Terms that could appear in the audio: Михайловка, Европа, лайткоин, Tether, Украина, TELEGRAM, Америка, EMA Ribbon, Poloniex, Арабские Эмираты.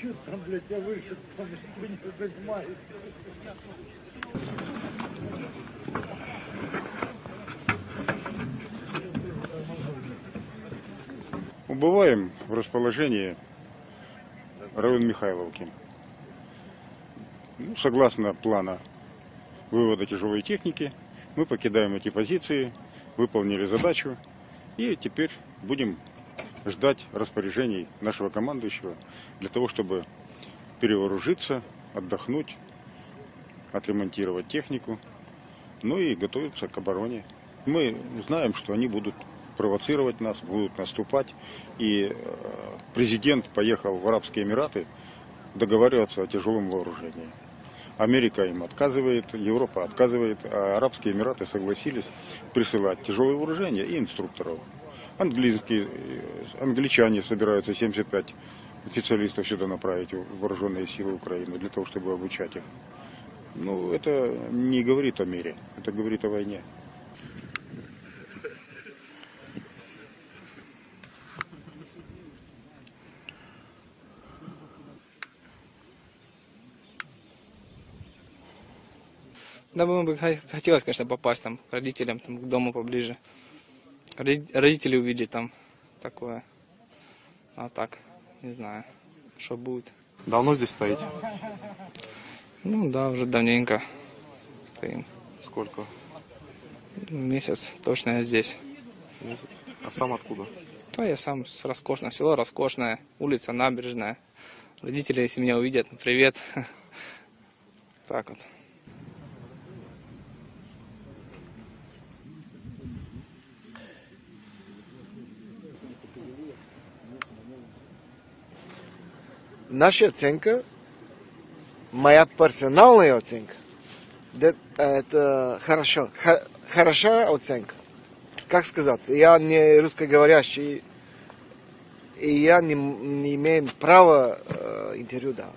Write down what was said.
Чё там, блядь, я вышел, там вы не занимаетесь. Убываем в расположении район Михайловки. Ну, согласно плана вывода тяжелой техники, мы покидаем эти позиции, выполнили задачу и теперь будем ждать распоряжений нашего командующего для того, чтобы перевооружиться, отдохнуть, отремонтировать технику, ну и готовиться к обороне. Мы знаем, что они будут провоцировать нас, будут наступать, и президент поехал в Арабские Эмираты договариваться о тяжелом вооружении. Америка им отказывает, Европа отказывает, а Арабские Эмираты согласились присылать тяжелое вооружение и инструкторов. Англичане собираются 75 специалистов сюда направить в вооруженные силы Украины для того, чтобы обучать их. Ну, это не говорит о мире, это говорит о войне. Да, бы хотелось, конечно, попасть там к родителям, там, к дому поближе. Родители увидели там такое. А так, не знаю, что будет. Давно здесь стоите? Ну да, уже давненько стоим. Сколько? Месяц точно я здесь. Месяц? А сам откуда? Да, я сам с Роскошного, село Роскошное, улица Набережная. Родители, если меня увидят, ну, привет. Так вот. Наша оценка, моя персональная оценка, это хорошо, хорошая оценка. Как сказать, я не русскоговорящий, и я не имею права интервью давать.